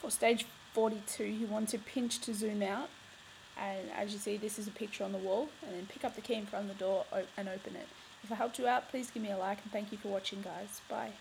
For stage 42, you want to pinch to zoom out, and as you see, this is a picture on the wall, and then pick up the key in front of the door and open it. If I helped you out, please give me a like, and thank you for watching, guys. Bye.